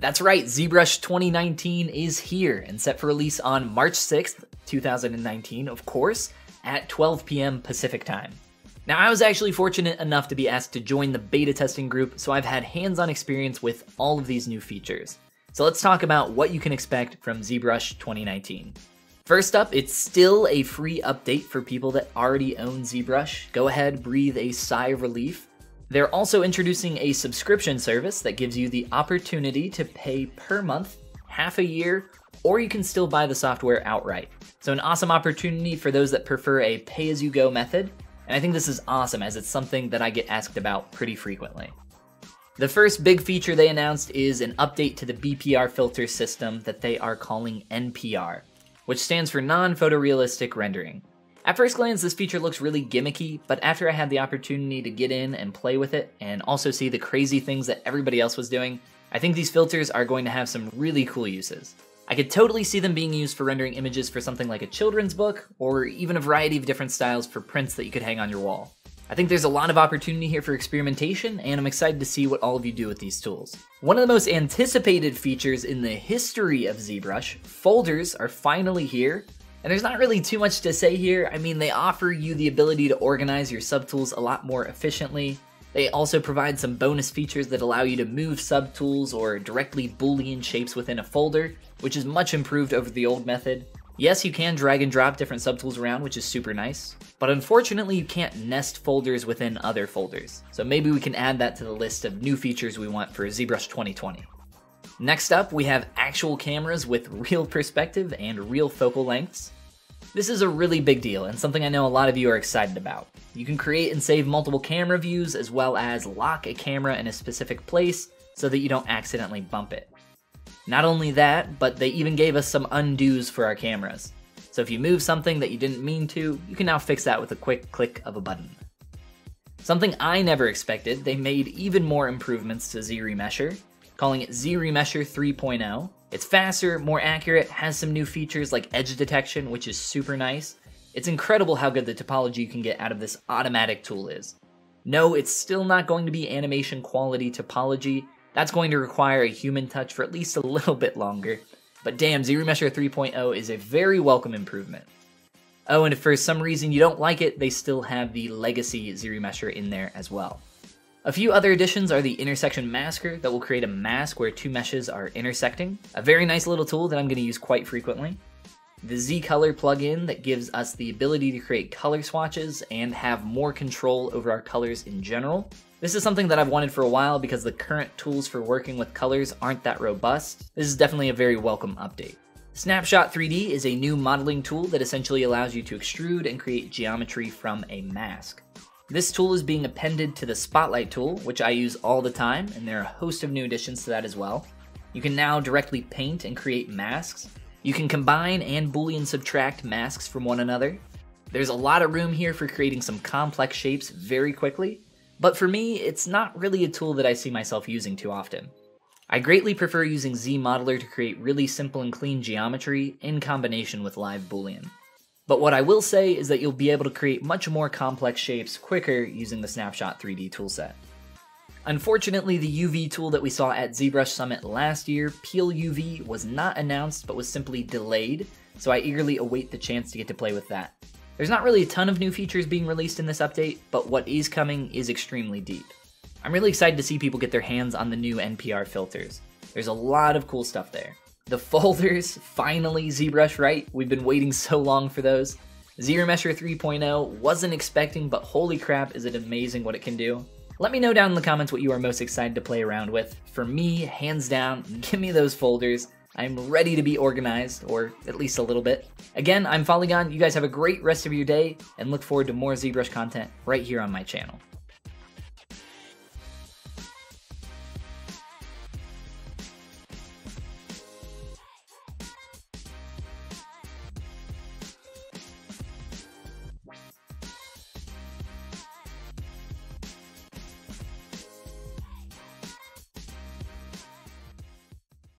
That's right, ZBrush 2019 is here and set for release on March 6th, 2019, of course, at 12 p.m. Pacific time. Now, I was actually fortunate enough to be asked to join the beta testing group, so I've had hands-on experience with all of these new features. So let's talk about what you can expect from ZBrush 2019. First up, it's still a free update for people that already own ZBrush. Go ahead, breathe a sigh of relief. They're also introducing a subscription service that gives you the opportunity to pay per month, half a year, or you can still buy the software outright. So an awesome opportunity for those that prefer a pay-as-you-go method. And I think this is awesome as it's something that I get asked about pretty frequently. The first big feature they announced is an update to the BPR filter system that they are calling NPR, which stands for non-photorealistic rendering. At first glance, this feature looks really gimmicky, but after I had the opportunity to get in and play with it and also see the crazy things that everybody else was doing, I think these filters are going to have some really cool uses. I could totally see them being used for rendering images for something like a children's book, or even a variety of different styles for prints that you could hang on your wall. I think there's a lot of opportunity here for experimentation, and I'm excited to see what all of you do with these tools. One of the most anticipated features in the history of ZBrush, folders, are finally here. And there's not really too much to say here. I mean, they offer you the ability to organize your subtools a lot more efficiently. They also provide some bonus features that allow you to move subtools or directly Boolean shapes within a folder, which is much improved over the old method. Yes, you can drag and drop different subtools around, which is super nice, but unfortunately you can't nest folders within other folders. So maybe we can add that to the list of new features we want for ZBrush 2020. Next up, we have actual cameras with real perspective and real focal lengths. This is a really big deal and something I know a lot of you are excited about. You can create and save multiple camera views as well as lock a camera in a specific place so that you don't accidentally bump it. Not only that, but they even gave us some undos for our cameras. So if you move something that you didn't mean to, you can now fix that with a quick click of a button. Something I never expected, they made even more improvements to ZRemesher, calling it ZRemesher 3.0. It's faster, more accurate, has some new features like edge detection, which is super nice. It's incredible how good the topology you can get out of this automatic tool is. No, it's still not going to be animation quality topology. That's going to require a human touch for at least a little bit longer. But damn, ZRemesher 3.0 is a very welcome improvement. Oh, and if for some reason you don't like it, they still have the legacy ZRemesher in there as well. A few other additions are the Intersection Masker that will create a mask where two meshes are intersecting, a very nice little tool that I'm going to use quite frequently. The ZColor plugin that gives us the ability to create color swatches and have more control over our colors in general. This is something that I've wanted for a while because the current tools for working with colors aren't that robust. This is definitely a very welcome update. Snapshot 3D is a new modeling tool that essentially allows you to extrude and create geometry from a mask. This tool is being appended to the Spotlight tool, which I use all the time, and there are a host of new additions to that as well. You can now directly paint and create masks. You can combine and Boolean subtract masks from one another. There's a lot of room here for creating some complex shapes very quickly, but for me, it's not really a tool that I see myself using too often. I greatly prefer using ZModeler to create really simple and clean geometry in combination with live Boolean. But what I will say is that you'll be able to create much more complex shapes quicker using the Snapshot 3D toolset. Unfortunately, the UV tool that we saw at ZBrush Summit last year, Peel UV, was not announced but was simply delayed, so I eagerly await the chance to get to play with that. There's not really a ton of new features being released in this update, but what is coming is extremely deep. I'm really excited to see people get their hands on the new NPR filters. There's a lot of cool stuff there. The folders, finally ZBrush, right? We've been waiting so long for those. ZRemesher 3.0, wasn't expecting, but holy crap, is it amazing what it can do. Let me know down in the comments what you are most excited to play around with. For me, hands down, give me those folders. I'm ready to be organized, or at least a little bit. Again, I'm Follygon. You guys have a great rest of your day, and look forward to more ZBrush content right here on my channel.